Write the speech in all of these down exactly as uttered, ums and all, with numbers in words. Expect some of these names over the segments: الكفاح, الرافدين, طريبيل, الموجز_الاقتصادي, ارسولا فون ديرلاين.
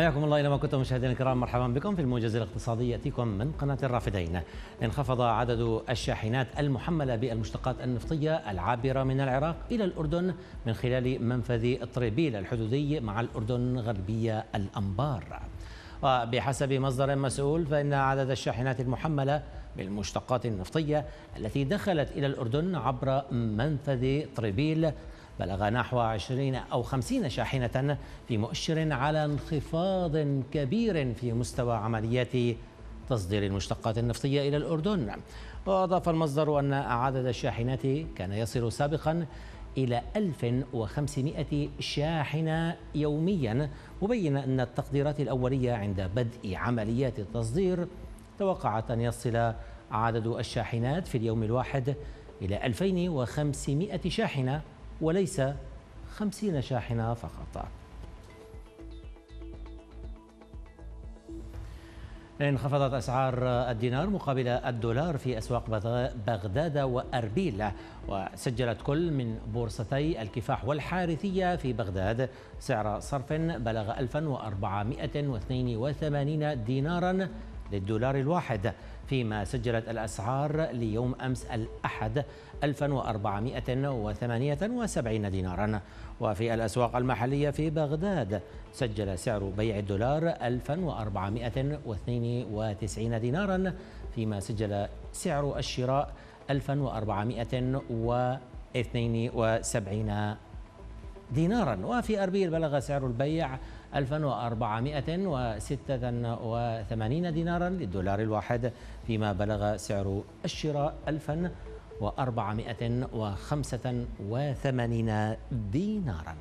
حياكم الله إلى ما كنتم مشاهدينا الكرام، مرحبا بكم في الموجز الاقتصادي يأتيكم من قناة الرافدين. انخفض عدد الشاحنات المحملة بالمشتقات النفطية العابرة من العراق إلى الأردن من خلال منفذ طريبيل الحدودي مع الأردن غربية الأنبار. وبحسب مصدر مسؤول فإن عدد الشاحنات المحملة بالمشتقات النفطية التي دخلت إلى الأردن عبر منفذ طريبيل بلغ نحو عشرين أو خمسين شاحنة، في مؤشر على انخفاض كبير في مستوى عمليات تصدير المشتقات النفطية إلى الأردن. وأضاف المصدر أن عدد الشاحنات كان يصل سابقا إلى ألف وخمسمائة شاحنة يوميا، مبينا أن التقديرات الأولية عند بدء عمليات التصدير توقعت أن يصل عدد الشاحنات في اليوم الواحد إلى ألفين وخمسمائة شاحنة وليس خمسين شاحنة فقط. انخفضت أسعار الدينار مقابل الدولار في أسواق بغداد وأربيل، وسجلت كل من بورصتي الكفاح والحارثية في بغداد سعر صرف بلغ ألف وأربعمائة واثنين وثمانين ديناراً للدولار الواحد، فيما سجلت الأسعار ليوم أمس الأحد ألف وأربعمائة وثمانية وسبعين ديناراً. وفي الأسواق المحلية في بغداد سجل سعر بيع الدولار ألف وأربعمائة واثنين وتسعين ديناراً، فيما سجل سعر الشراء ألف وأربعمائة واثنين وسبعين ديناراً. وفي أربيل بلغ سعر البيع ألف وأربعمائة وستة وثمانين ديناراً للدولار الواحد، فيما بلغ سعر الشراء ألف وأربعمائة وخمسة وثمانين ديناراً.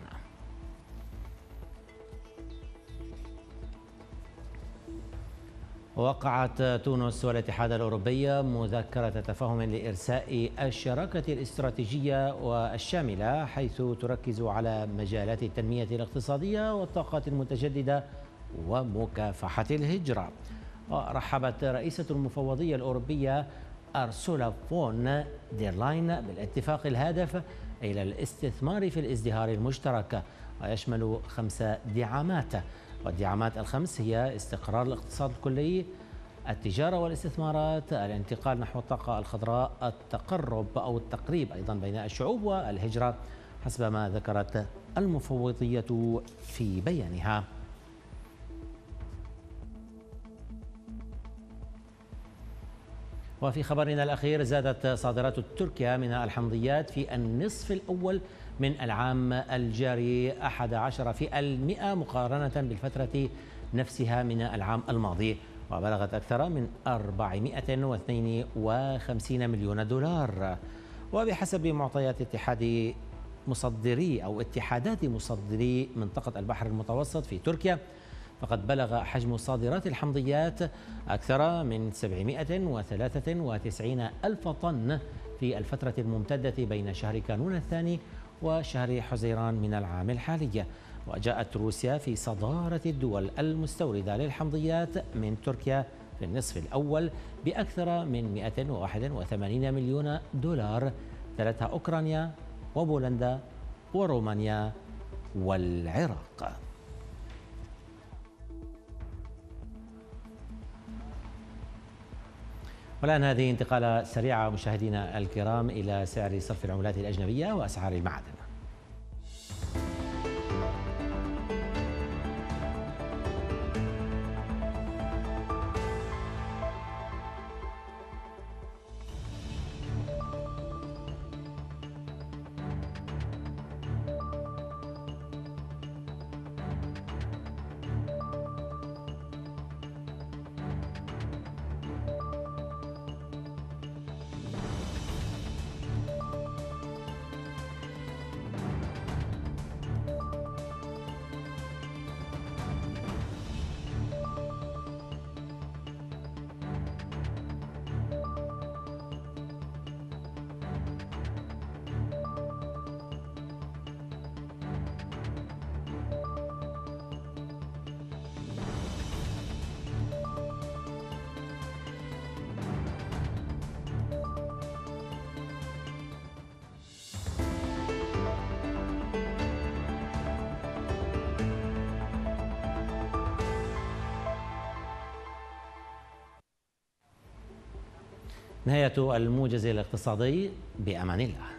وقعت تونس والاتحاد الأوروبي مذكرة تفاهم لإرساء الشراكة الاستراتيجية والشاملة، حيث تركز على مجالات التنمية الاقتصادية والطاقات المتجددة ومكافحة الهجرة. ورحبت رئيسة المفوضية الأوروبية ارسولا فون ديرلاين بالاتفاق الهادف إلى الاستثمار في الازدهار المشترك، ويشمل خمس دعامات، والدعامات الخمس هي استقرار الاقتصاد الكلي، التجارة والاستثمارات، الانتقال نحو الطاقة الخضراء، التقرب أو التقريب أيضا بين الشعوب، والهجرة، حسب ما ذكرت المفوضية في بيانها. وفي خبرنا الأخير زادت صادرات تركيا من الحمضيات في النصف الأول من العام الجاري أحد عشر في المئة مقارنة بالفترة نفسها من العام الماضي، وبلغت أكثر من أربعمائة واثنين وخمسين مليون دولار. وبحسب معطيات اتحاد مصدري أو اتحادات مصدري منطقة البحر المتوسط في تركيا، فقد بلغ حجم صادرات الحمضيات أكثر من سبعمائة وثلاثة وتسعين ألف طن في الفترة الممتدة بين شهر كانون الثاني وشهر حزيران من العام الحالي. وجاءت روسيا في صدارة الدول المستوردة للحمضيات من تركيا في النصف الأول بأكثر من مائة وواحد وثمانين مليون دولار، تلتها أوكرانيا وبولندا ورومانيا والعراق. والآن هذه انتقالة سريعة مشاهدينا الكرام إلى سعر صرف العملات الأجنبية وأسعار المعدن. نهاية الموجز الاقتصادي، بأمان الله.